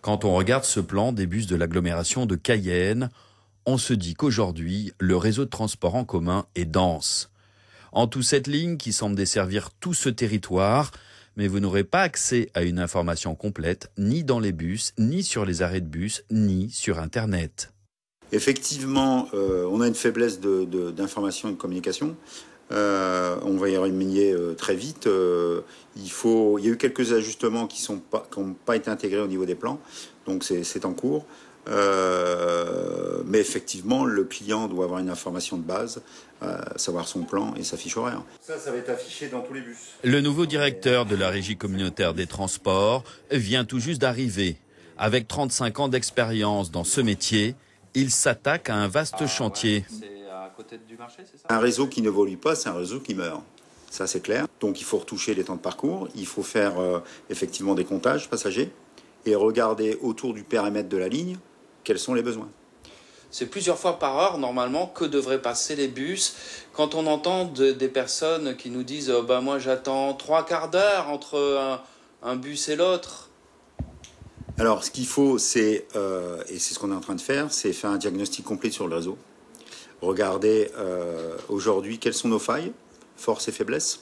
Quand on regarde ce plan des bus de l'agglomération de Cayenne, on se dit qu'aujourd'hui, le réseau de transport en commun est dense. En tout, cette ligne qui semble desservir tout ce territoire, mais vous n'aurez pas accès à une information complète, ni dans les bus, ni sur les arrêts de bus, ni sur Internet. Effectivement, on a une faiblesse d'information et de communication. On va y remédier très vite. Il y a eu quelques ajustements qui n'ont pas été intégrés au niveau des plans, donc c'est en cours. Mais effectivement, le client doit avoir une information de base, savoir son plan et sa fiche horaire. Ça va être affiché dans tous les bus. Le nouveau directeur de la Régie communautaire des transports vient tout juste d'arriver. Avec 35 ans d'expérience dans ce métier, il s'attaque à un vaste chantier. Un réseau qui n'évolue pas, c'est un réseau qui meurt. Ça, c'est clair. Donc, il faut retoucher les temps de parcours. Il faut faire effectivement des comptages passagers et regarder autour du périmètre de la ligne quels sont les besoins. C'est plusieurs fois par heure, normalement, que devraient passer les bus. Quand on entend des personnes qui nous disent « ben moi, j'attends 3 quarts d'heure entre un bus et l'autre », alors, ce qu'il faut, c'est, et c'est ce qu'on est en train de faire, c'est faire un diagnostic complet sur le réseau. Regarder aujourd'hui quelles sont nos failles, forces et faiblesses.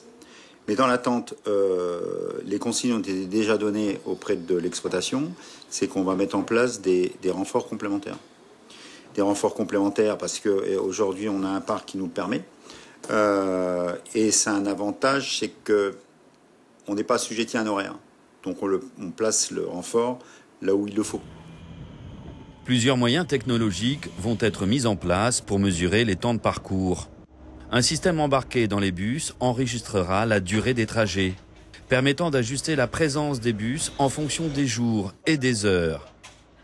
Mais dans l'attente, les consignes ont été déjà données auprès de l'exploitation, c'est qu'on va mettre en place des renforts complémentaires. Des renforts complémentaires parce qu'aujourd'hui on a un parc qui nous le permet. Et c'est un avantage, c'est qu'on n'est pas assujetti à un horaire. Donc on place le renfort là où il le faut. Plusieurs moyens technologiques vont être mis en place pour mesurer les temps de parcours. Un système embarqué dans les bus enregistrera la durée des trajets, permettant d'ajuster la présence des bus en fonction des jours et des heures.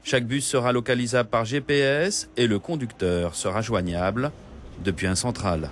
Chaque bus sera localisable par GPS et le conducteur sera joignable depuis un central.